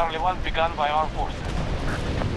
Charlie 1 begun by our forces.